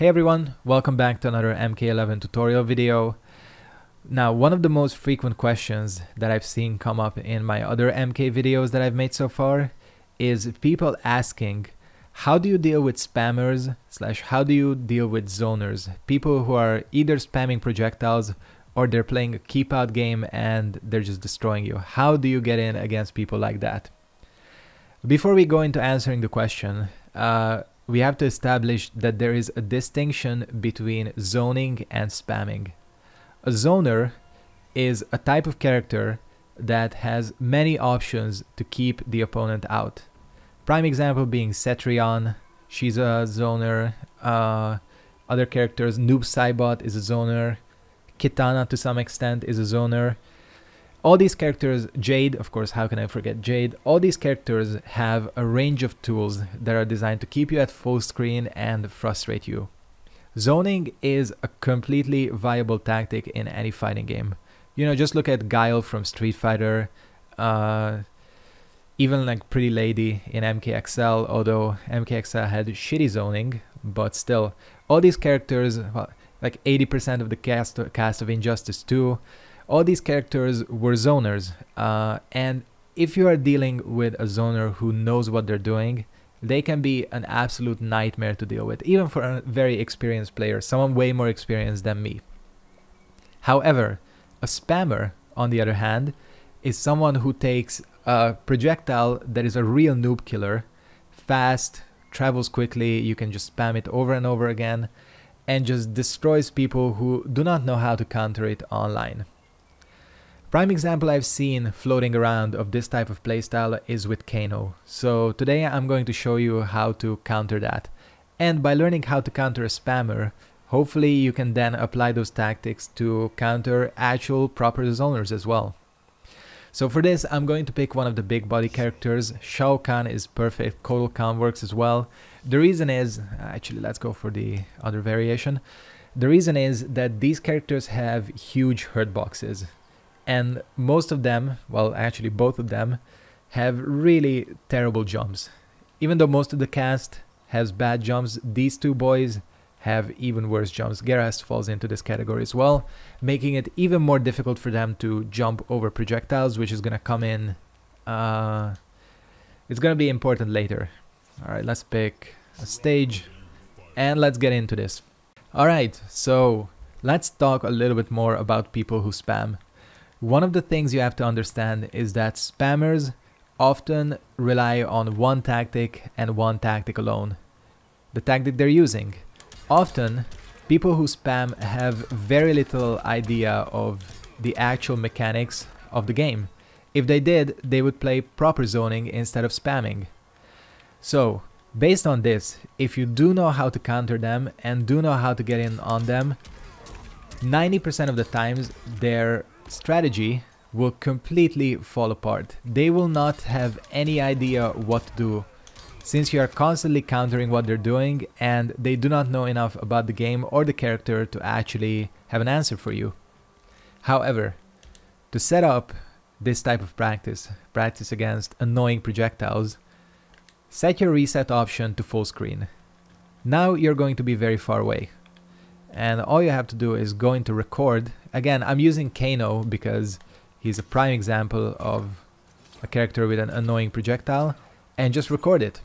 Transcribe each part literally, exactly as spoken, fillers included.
Hey everyone, welcome back to another M K eleven tutorial video. Now, one of the most frequent questions that I've seen come up in my other M K videos that I've made so far is people asking, how do you deal with spammers slash how do you deal with zoners? People who are either spamming projectiles or they're playing a keep out game and they're just destroying you. How do you get in against people like that? Before we go into answering the question, uh, we have to establish that there is a distinction between zoning and spamming. A zoner is a type of character that has many options to keep the opponent out. Prime example being Cetrion, she's a zoner. Uh, other characters, Noob Saibot is a zoner. Kitana to some extent is a zoner. All these characters, Jade, of course, how can I forget Jade? All these characters have a range of tools that are designed to keep you at full screen and frustrate you. Zoning is a completely viable tactic in any fighting game. You know, just look at Guile from Street Fighter, uh, even like Pretty Lady in M K X L, although M K X L had shitty zoning, but still, all these characters, well, like eighty percent of the cast, cast of Injustice two, all these characters were zoners, uh, and if you are dealing with a zoner who knows what they're doing, they can be an absolute nightmare to deal with, even for a very experienced player, someone way more experienced than me. However, a spammer, on the other hand, is someone who takes a projectile that is a real noob killer, fast, travels quickly, you can just spam it over and over again, and just destroys people who do not know how to counter it online. Prime example I've seen floating around of this type of playstyle is with Kano. So today I'm going to show you how to counter that. And by learning how to counter a spammer, hopefully you can then apply those tactics to counter actual proper zoners as well. So for this I'm going to pick one of the big body characters. Shao Kahn is perfect, Kotal Khan works as well. The reason is, actually let's go for the other variation. The reason is that these characters have huge hurt boxes. And most of them, well actually both of them, have really terrible jumps. Even though most of the cast has bad jumps, these two boys have even worse jumps. Geras falls into this category as well, making it even more difficult for them to jump over projectiles, which is going to come in... Uh, it's going to be important later. Alright, let's pick a stage and let's get into this. Alright, so let's talk a little bit more about people who spam. One of the things you have to understand is that spammers often rely on one tactic and one tactic alone. The tactic they're using. Often, people who spam have very little idea of the actual mechanics of the game. If they did, they would play proper zoning instead of spamming. So, based on this, if you do know how to counter them and do know how to get in on them, ninety percent of the times they're strategy will completely fall apart. They will not have any idea what to do since you are constantly countering what they're doing and they do not know enough about the game or the character to actually have an answer for you. However, to set up this type of practice, practice against annoying projectiles, set your reset option to full screen. Now you're going to be very far away. And all you have to do is go into record. Again, I'm using Kano because he's a prime example of a character with an annoying projectile, and just record it.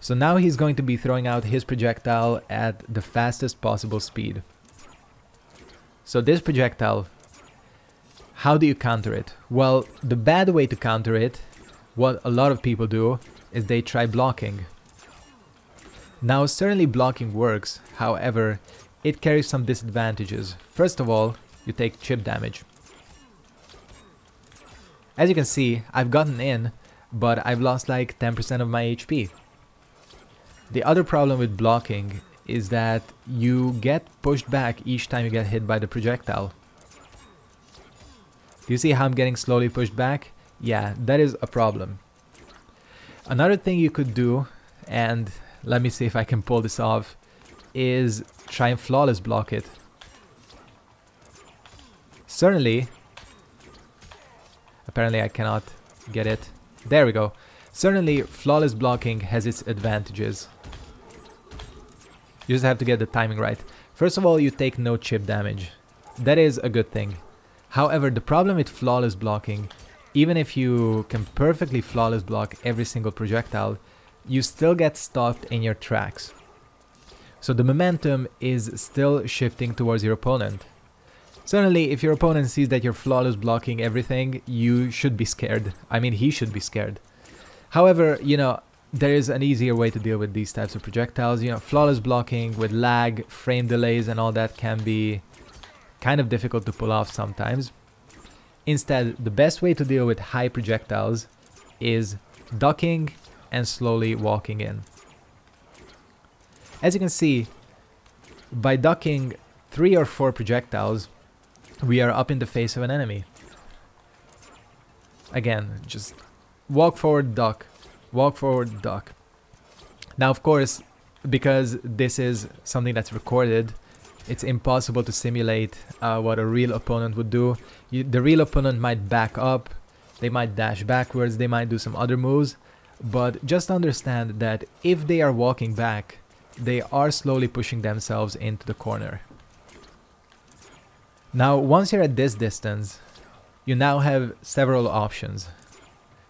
So now he's going to be throwing out his projectile at the fastest possible speed. So this projectile, how do you counter it? Well, the bad way to counter it, what a lot of people do, is they try blocking. Now certainly blocking works, however, it carries some disadvantages. First of all, you take chip damage. As you can see, I've gotten in, but I've lost like ten percent of my H P. The other problem with blocking is that you get pushed back each time you get hit by the projectile. Do you see how I'm getting slowly pushed back? Yeah, that is a problem. Another thing you could do, and let me see if I can pull this off, is try and flawless block it. Certainly, apparently I cannot get it. There we go. Certainly, flawless blocking has its advantages. You just have to get the timing right. First of all, you take no chip damage. That is a good thing. However, the problem with flawless blocking, even if you can perfectly flawless block every single projectile, you still get stopped in your tracks. So the momentum is still shifting towards your opponent. Certainly, if your opponent sees that you're flawless blocking everything, you should be scared. I mean, he should be scared. However, you know, there is an easier way to deal with these types of projectiles. You know, flawless blocking with lag, frame delays and all that can be kind of difficult to pull off sometimes. Instead, the best way to deal with high projectiles is ducking and slowly walking in. As you can see, by ducking three or four projectiles, we are up in the face of an enemy. Again, just walk forward, duck, walk forward, duck. Now, of course, because this is something that's recorded, it's impossible to simulate uh, what a real opponent would do. You, the real opponent might back up, they might dash backwards, they might do some other moves, but just understand that if they are walking back, they are slowly pushing themselves into the corner. Now, once you're at this distance, you now have several options.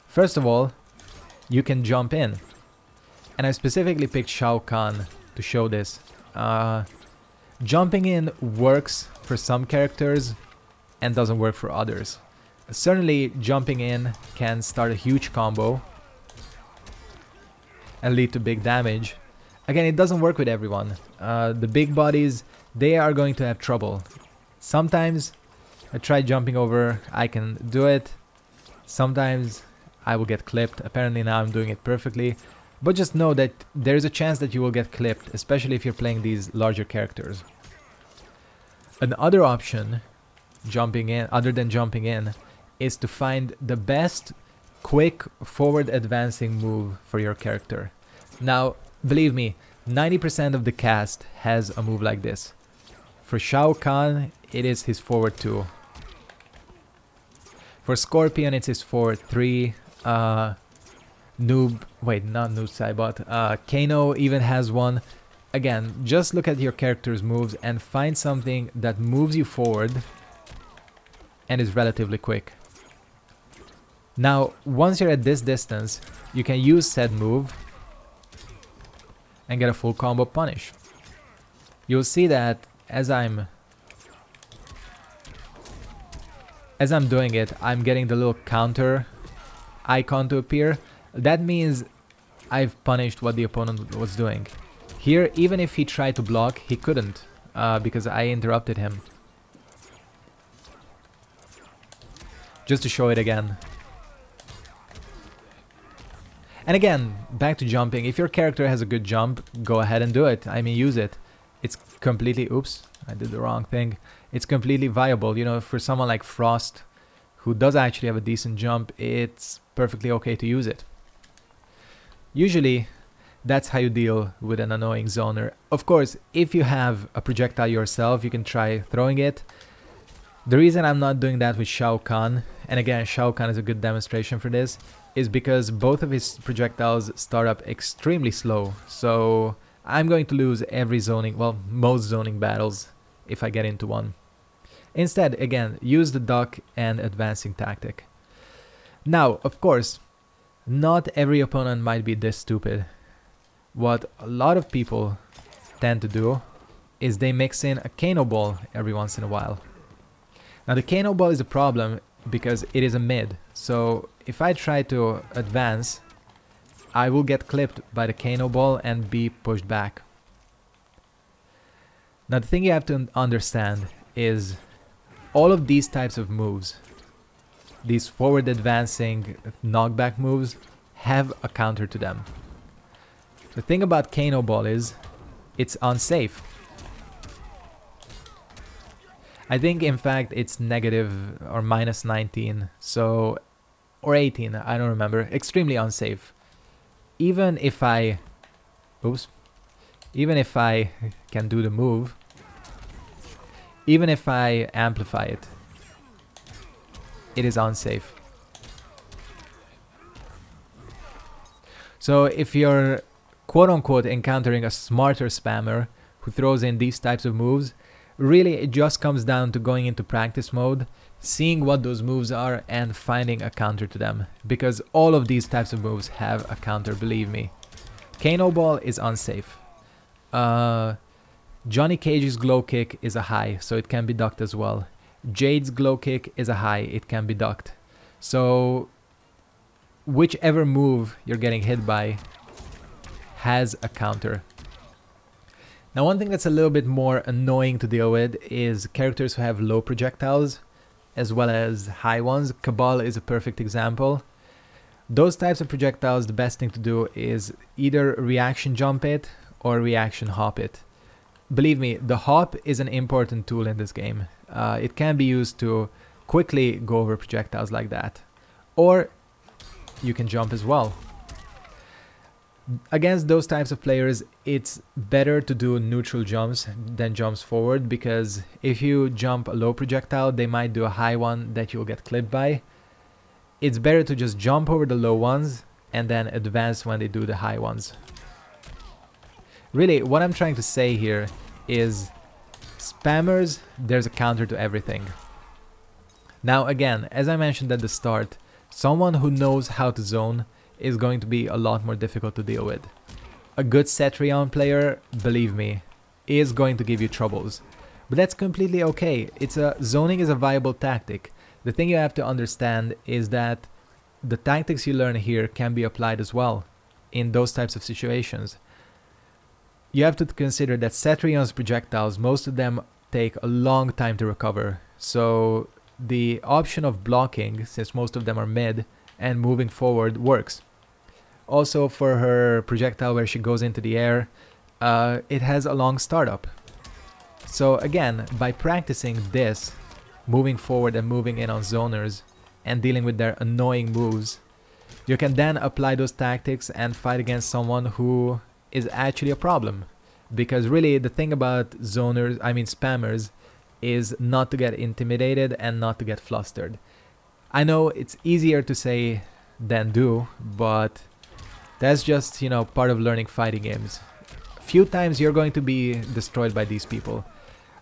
First of all, you can jump in. And I specifically picked Shao Kahn to show this. Uh, jumping in works for some characters and doesn't work for others. Certainly, jumping in can start a huge combo and lead to big damage. Again, it doesn't work with everyone. Uh, the big bodies, they are going to have trouble. Sometimes I try jumping over, I can do it. Sometimes I will get clipped. Apparently now I'm doing it perfectly. But just know that there is a chance that you will get clipped, especially if you're playing these larger characters. Another option, jumping in, other than jumping in, is to find the best quick forward advancing move for your character. Now, believe me, ninety percent of the cast has a move like this. For Shao Kahn, it is his forward two. For Scorpion, it's his forward three. Uh, Noob, wait, not Noob Saibot. Uh, Kano even has one. Again, just look at your character's moves and find something that moves you forward and is relatively quick. Now, once you're at this distance, you can use said move and get a full combo punish. You'll see that As I'm as I'm doing it, I'm getting the little counter icon to appear. That means I've punished what the opponent was doing. Here, even if he tried to block, he couldn't uh, because I interrupted him. Just to show it again. And again, back to jumping. If your character has a good jump, go ahead and do it. I mean, use it. It's completely, oops, I did the wrong thing. It's completely viable, you know, for someone like Frost, who does actually have a decent jump, it's perfectly okay to use it. Usually, that's how you deal with an annoying zoner. Of course, if you have a projectile yourself, you can try throwing it. The reason I'm not doing that with Shao Kahn, and again, Shao Kahn is a good demonstration for this, is because both of his projectiles start up extremely slow, so I'm going to lose every zoning, well, most zoning battles if I get into one. Instead, again, use the duck and advancing tactic. Now, of course, not every opponent might be this stupid. What a lot of people tend to do is they mix in a Kano Ball every once in a while. Now, the Kano Ball is a problem because it is a mid. So if I try to advance, I will get clipped by the Kano Ball and be pushed back. Now, the thing you have to understand is all of these types of moves, these forward advancing knockback moves, have a counter to them. The thing about Kano Ball is it's unsafe. I think, in fact, it's negative or minus nineteen, so, or eighteen, I don't remember, extremely unsafe. Even if I, oops, even if I can do the move, even if I amplify it, it is unsafe. So if you're quote unquote encountering a smarter spammer who throws in these types of moves. Really, it just comes down to going into practice mode, seeing what those moves are and finding a counter to them, because all of these types of moves have a counter, believe me. Kano Ball is unsafe. Uh, Johnny Cage's glow kick is a high, so it can be ducked as well. Jade's glow kick is a high, it can be ducked. So whichever move you're getting hit by has a counter. Now, one thing that's a little bit more annoying to deal with is characters who have low projectiles as well as high ones. Kabal is a perfect example. Those types of projectiles, the best thing to do is either reaction jump it or reaction hop it. Believe me, the hop is an important tool in this game. Uh, it can be used to quickly go over projectiles like that. Or you can jump as well. Against those types of players, it's better to do neutral jumps than jumps forward, because if you jump a low projectile, they might do a high one that you'll get clipped by. It's better to just jump over the low ones and then advance when they do the high ones. Really, what I'm trying to say here is spammers, there's a counter to everything. Now again, as I mentioned at the start, someone who knows how to zone is going to be a lot more difficult to deal with. A good Cetrion player, believe me, is going to give you troubles. But that's completely okay. It's a, zoning is a viable tactic. The thing you have to understand is that the tactics you learn here can be applied as well in those types of situations. You have to consider that Cetrion's projectiles, most of them take a long time to recover. So the option of blocking, since most of them are mid, and moving forward works. Also, for her projectile where she goes into the air, uh, it has a long startup. So again, by practicing this, moving forward and moving in on zoners and dealing with their annoying moves, you can then apply those tactics and fight against someone who is actually a problem. Because really, the thing about zoners, I mean spammers, is not to get intimidated and not to get flustered. I know it's easier to say than do, but that's just, you know, part of learning fighting games. Few times you're going to be destroyed by these people.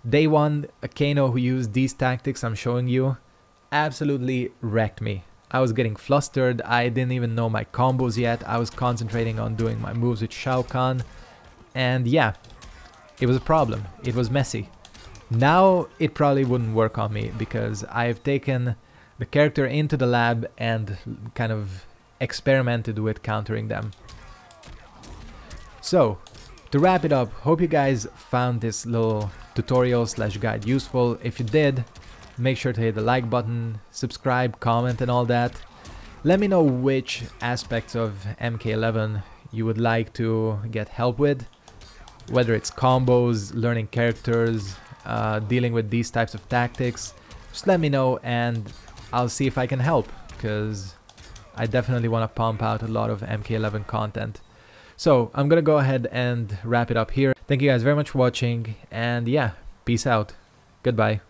Day one, a Kano who used these tactics I'm showing you absolutely wrecked me. I was getting flustered, I didn't even know my combos yet, I was concentrating on doing my moves with Shao Kahn, and yeah, it was a problem, it was messy. Now it probably wouldn't work on me, because I've taken the character into the lab and kind of experimented with countering them. So, to wrap it up, hope you guys found this little tutorial slash guide useful. If you did, make sure to hit the like button, subscribe, comment and all that. Let me know which aspects of M K eleven you would like to get help with, whether it's combos, learning characters, uh, dealing with these types of tactics. Just let me know and I'll see if I can help, because I definitely want to pump out a lot of M K eleven content. So I'm going to go ahead and wrap it up here. Thank you guys very much for watching, and yeah, peace out. Goodbye.